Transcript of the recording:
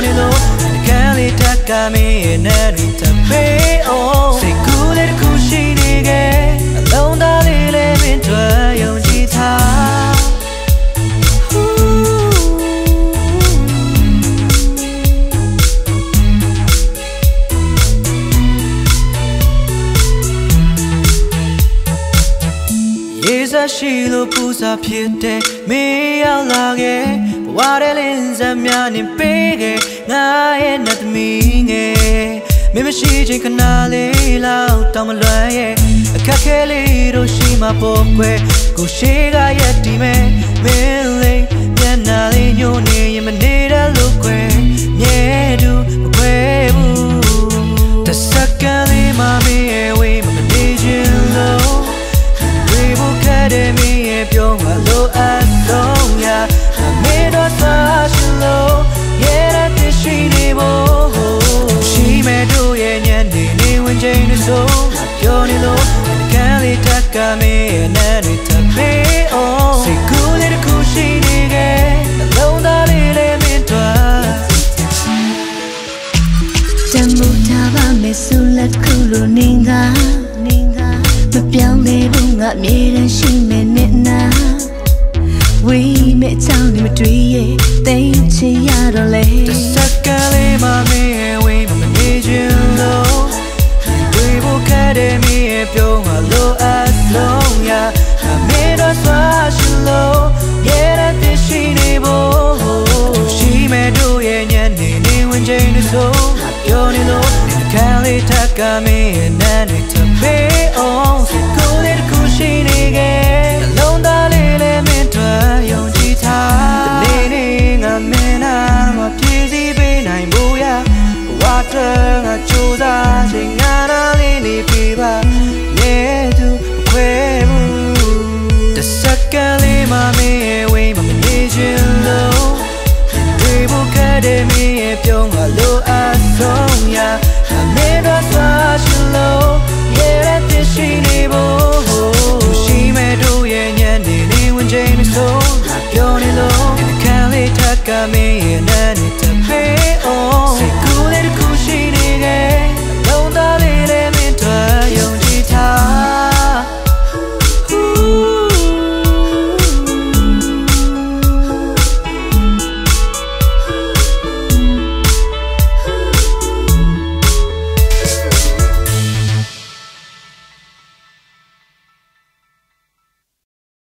오늘도 가리 닦아미에 날 인터뷰 새구레를 구시니게 알로운 다리를 민트와요 지타 예사시로 부사피대 미안하게 Water lens and meaning big, I'm not mean. Maybe she drink a nally loud, I'm a liar. A cacalito, she my book, go shake. I get the man, Millie, then I'll in your name and need a look. Yeah, do the way. The second, mommy, we need you low. We will cut at me if you're a low as long, yeah. Slow, yeah, I think she need more. She may do it, yeah, they will change the soul. You're the Lord, and I can't let that come in, and it took me on. Say, cool, little cool, she need it. Alone, that little bit twice. Tamutava, Messula, Kuluninga, Ninga, the Piali, Bunga, made and she meant it. We met down in between, they cheat out of late. The second, mommy, we need you low. We will cut at me if you're a low as long, yeah. I made us watch you low, yeah, that is she need more. She may do it, yeah, they will change the soul. You're the low, and the Cali Taka me, and then it's a bit on. So cool, it's cool, she need it. Alone, darling. The second, mommy, we need you low. We will cut me if you're alone.